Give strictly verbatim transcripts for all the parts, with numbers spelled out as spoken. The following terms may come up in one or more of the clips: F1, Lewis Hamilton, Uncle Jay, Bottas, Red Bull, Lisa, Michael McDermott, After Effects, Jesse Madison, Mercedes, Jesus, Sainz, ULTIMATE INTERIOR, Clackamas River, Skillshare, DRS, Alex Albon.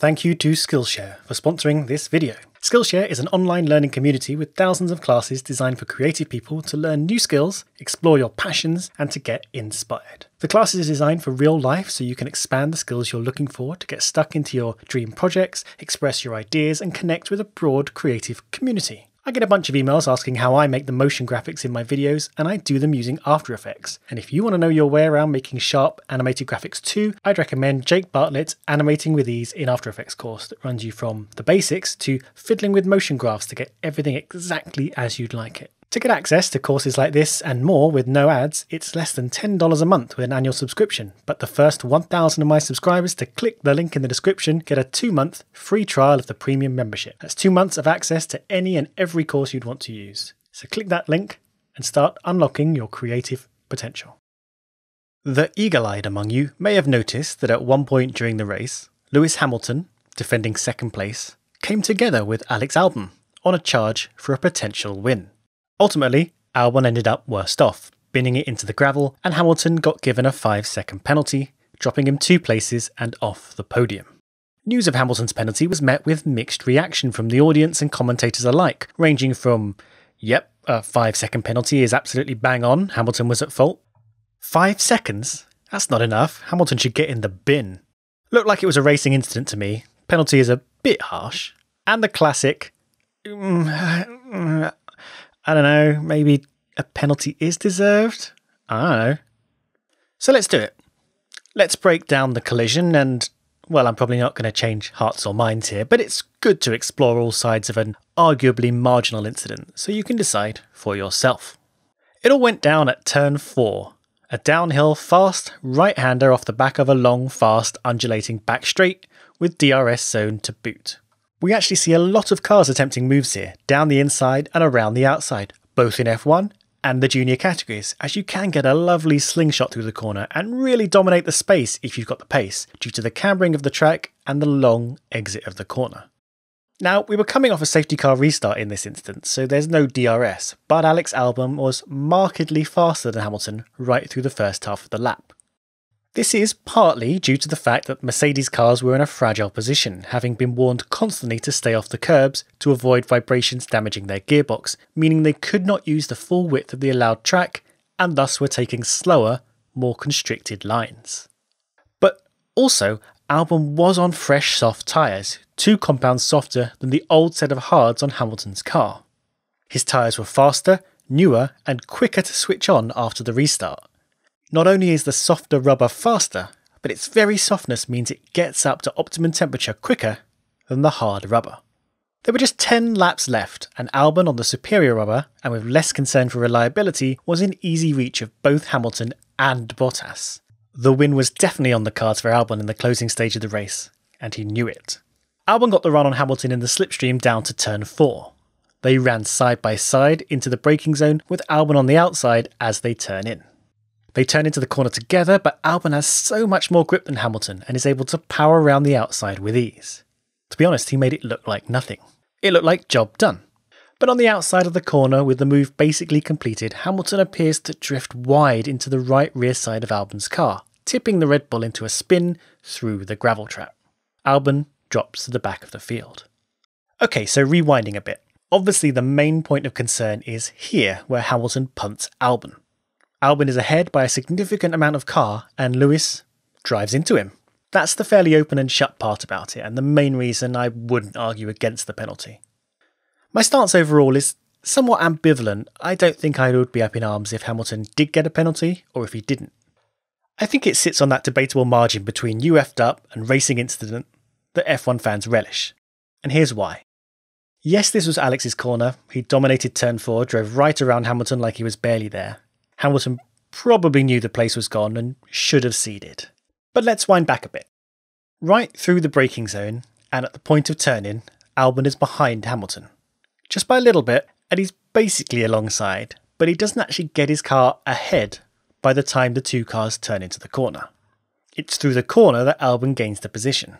Thank you to Skillshare for sponsoring this video. Skillshare is an online learning community with thousands of classes designed for creative people to learn new skills, explore your passions, and to get inspired. The classes are designed for real life so you can expand the skills you're looking for to get stuck into your dream projects, express your ideas, and connect with a broad creative community. I get a bunch of emails asking how I make the motion graphics in my videos, and I do them using After Effects. And if you want to know your way around making sharp animated graphics too, I'd recommend Jake Bartlett's Animating with Ease in After Effects course that runs you from the basics to fiddling with motion graphs to get everything exactly as you'd like it. To get access to courses like this and more with no ads, it's less than ten dollars a month with an annual subscription. But the first one thousand of my subscribers to click the link in the description get a two-month free trial of the premium membership. That's two months of access to any and every course you'd want to use. So click that link and start unlocking your creative potential. The eagle-eyed among you may have noticed that at one point during the race, Lewis Hamilton, defending second place, came together with Alex Albon on a charge for a potential win. Ultimately, Albon ended up worst off, binning it into the gravel, and Hamilton got given a five second penalty, dropping him two places and off the podium. News of Hamilton's penalty was met with mixed reaction from the audience and commentators alike, ranging from, yep, a five second penalty is absolutely bang on, Hamilton was at fault. Five seconds? That's not enough, Hamilton should get in the bin. Looked like it was a racing incident to me, penalty is a bit harsh. And the classic... I don't know, maybe a penalty is deserved? I don't know. So let's do it. Let's break down the collision and, well, I'm probably not going to change hearts or minds here, but it's good to explore all sides of an arguably marginal incident so you can decide for yourself. It all went down at turn four, a downhill fast right-hander off the back of a long, fast, undulating back straight with D R S zone to boot. We actually see a lot of cars attempting moves here, down the inside and around the outside, both in F one and the junior categories, as you can get a lovely slingshot through the corner and really dominate the space if you've got the pace, due to the cambering of the track and the long exit of the corner. Now, we were coming off a safety car restart in this instance, so there's no D R S, but Alex Albon was markedly faster than Hamilton right through the first half of the lap. This is partly due to the fact that Mercedes cars were in a fragile position, having been warned constantly to stay off the curbs to avoid vibrations damaging their gearbox, meaning they could not use the full width of the allowed track and thus were taking slower, more constricted lines. But also, Albon was on fresh soft tyres, two compounds softer than the old set of hards on Hamilton's car. His tyres were faster, newer and quicker to switch on after the restart. Not only is the softer rubber faster, but its very softness means it gets up to optimum temperature quicker than the hard rubber. There were just ten laps left, and Albon on the superior rubber, and with less concern for reliability, was in easy reach of both Hamilton and Bottas. The win was definitely on the cards for Albon in the closing stage of the race, and he knew it. Albon got the run on Hamilton in the slipstream down to turn four. They ran side by side into the braking zone with Albon on the outside as they turn in. They turn into the corner together, but Albon has so much more grip than Hamilton and is able to power around the outside with ease. To be honest, he made it look like nothing. It looked like job done. But on the outside of the corner, with the move basically completed, Hamilton appears to drift wide into the right rear side of Albon's car, tipping the Red Bull into a spin through the gravel trap. Albon drops to the back of the field. Okay, so rewinding a bit. Obviously the main point of concern is here, where Hamilton punts Albon. Albon is ahead by a significant amount of car and Lewis drives into him. That's the fairly open and shut part about it and the main reason I wouldn't argue against the penalty. My stance overall is somewhat ambivalent. I don't think I would be up in arms if Hamilton did get a penalty or if he didn't. I think it sits on that debatable margin between you effed up and racing incident that F one fans relish. And here's why. Yes, this was Alex's corner. He dominated turn four, drove right around Hamilton like he was barely there. Hamilton probably knew the place was gone and should have ceded. But let's wind back a bit. Right through the braking zone, and at the point of turn-in, Albon is behind Hamilton. Just by a little bit, and he's basically alongside, but he doesn't actually get his car ahead by the time the two cars turn into the corner. It's through the corner that Albon gains the position.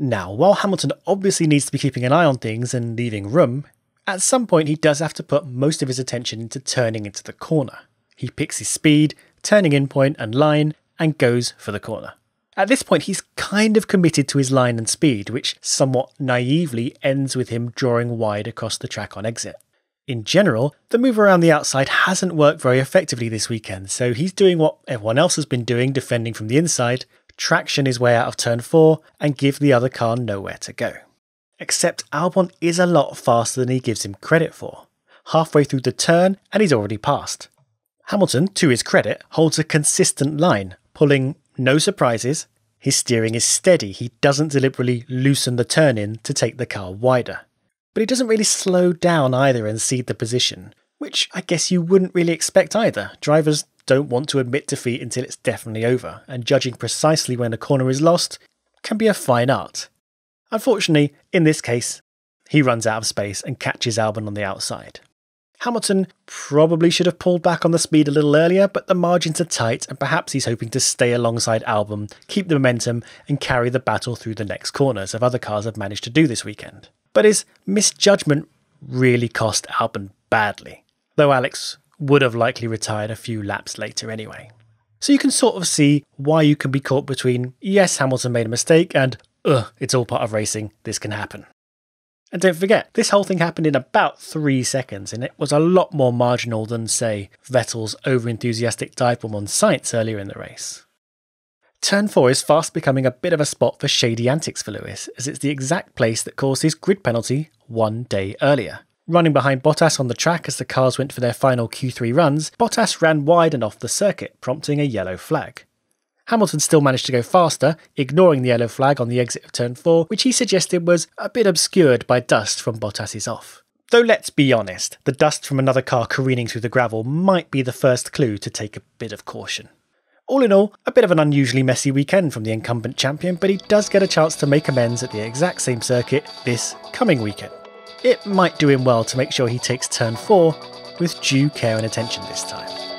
Now, while Hamilton obviously needs to be keeping an eye on things and leaving room, at some point he does have to put most of his attention into turning into the corner. He picks his speed, turning in point and line, and goes for the corner. At this point, he's kind of committed to his line and speed, which somewhat naively ends with him drawing wide across the track on exit. In general, the move around the outside hasn't worked very effectively this weekend, so he's doing what everyone else has been doing, defending from the inside, traction his way out of turn four, and give the other car nowhere to go. Except Albon is a lot faster than he gives him credit for. Halfway through the turn, and he's already passed. Hamilton, to his credit, holds a consistent line, pulling no surprises, his steering is steady, he doesn't deliberately loosen the turn in to take the car wider. But he doesn't really slow down either and cede the position, which I guess you wouldn't really expect either. Drivers don't want to admit defeat until it's definitely over, and judging precisely when a corner is lost can be a fine art. Unfortunately, in this case, he runs out of space and catches Albon on the outside. Hamilton probably should have pulled back on the speed a little earlier, but the margins are tight and perhaps he's hoping to stay alongside Albon, keep the momentum and carry the battle through the next corners, as other cars have managed to do this weekend. But his misjudgment really cost Albon badly, though Alex would have likely retired a few laps later anyway. So you can sort of see why you can be caught between, yes, Hamilton made a mistake, and ugh, it's all part of racing, this can happen. And don't forget, this whole thing happened in about three seconds, and it was a lot more marginal than, say, Vettel's over-enthusiastic dive bomb on Sainz earlier in the race. Turn four is fast becoming a bit of a spot for shady antics for Lewis, as it's the exact place that caused his grid penalty one day earlier. Running behind Bottas on the track as the cars went for their final Q three runs, Bottas ran wide and off the circuit, prompting a yellow flag. Hamilton still managed to go faster, ignoring the yellow flag on the exit of turn four, which he suggested was a bit obscured by dust from Bottas's off. Though let's be honest, the dust from another car careening through the gravel might be the first clue to take a bit of caution. All in all, a bit of an unusually messy weekend from the incumbent champion, but he does get a chance to make amends at the exact same circuit this coming weekend. It might do him well to make sure he takes turn four with due care and attention this time.